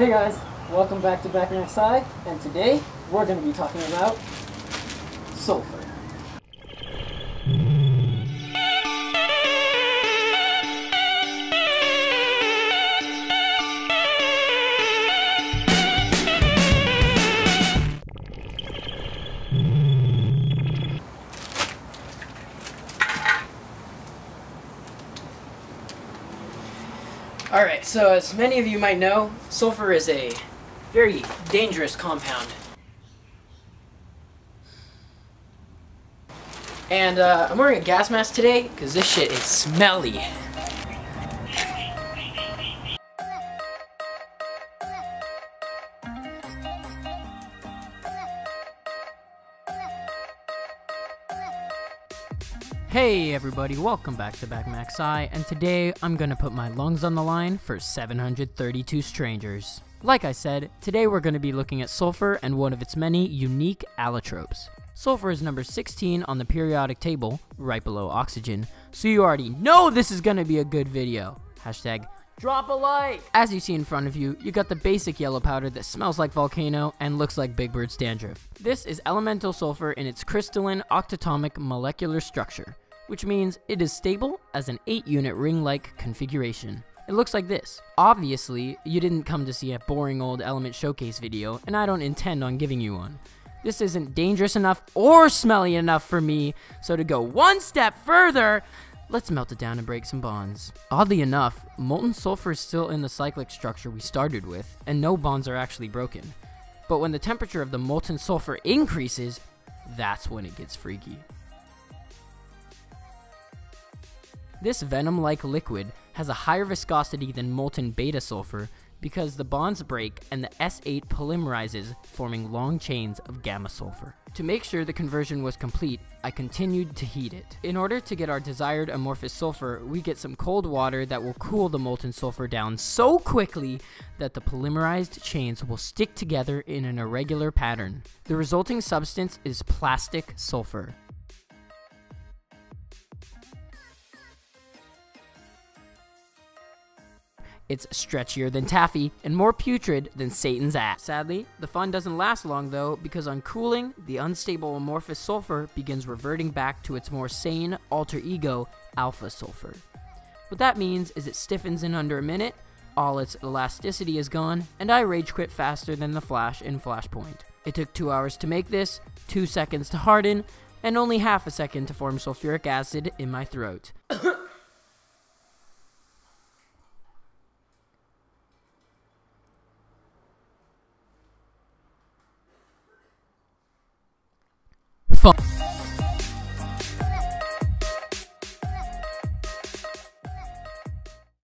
Hey guys, welcome back to BackMacSci, and today we're going to be talking about sulfur. Alright, so as many of you might know, sulfur is a very dangerous compound. And I'm wearing a gas mask today because this shit is smelly. Hey everybody, welcome back to BackMacSci, and today I'm gonna put my lungs on the line for 732 strangers. Like I said, today we're gonna be looking at sulfur and one of its many unique allotropes. Sulfur is number 16 on the periodic table, right below oxygen, so you already know this is gonna be a good video. Hashtag drop a like! As you see in front of you, you got the basic yellow powder that smells like volcano and looks like Big Bird's dandruff. This is elemental sulfur in its crystalline octatomic molecular structure, which means it is stable as an 8-unit ring-like configuration. It looks like this. Obviously, you didn't come to see a boring old element showcase video, and I don't intend on giving you one. This isn't dangerous enough or smelly enough for me, so to go one step further, let's melt it down and break some bonds. Oddly enough, molten sulfur is still in the cyclic structure we started with, and no bonds are actually broken. But when the temperature of the molten sulfur increases, that's when it gets freaky. This venom-like liquid has a higher viscosity than molten beta sulfur because the bonds break and the S8 polymerizes, forming long chains of gamma sulfur. To make sure the conversion was complete, I continued to heat it. In order to get our desired amorphous sulfur, we get some cold water that will cool the molten sulfur down so quickly that the polymerized chains will stick together in an irregular pattern. The resulting substance is plastic sulfur. It's stretchier than taffy and more putrid than Satan's ass. Sadly, the fun doesn't last long though, because on cooling, the unstable amorphous sulfur begins reverting back to its more sane alter ego, alpha sulfur. What that means is it stiffens in under a minute, all its elasticity is gone, and I rage quit faster than the Flash in Flashpoint. It took 2 hours to make this, 2 seconds to harden, and only half a second to form sulfuric acid in my throat.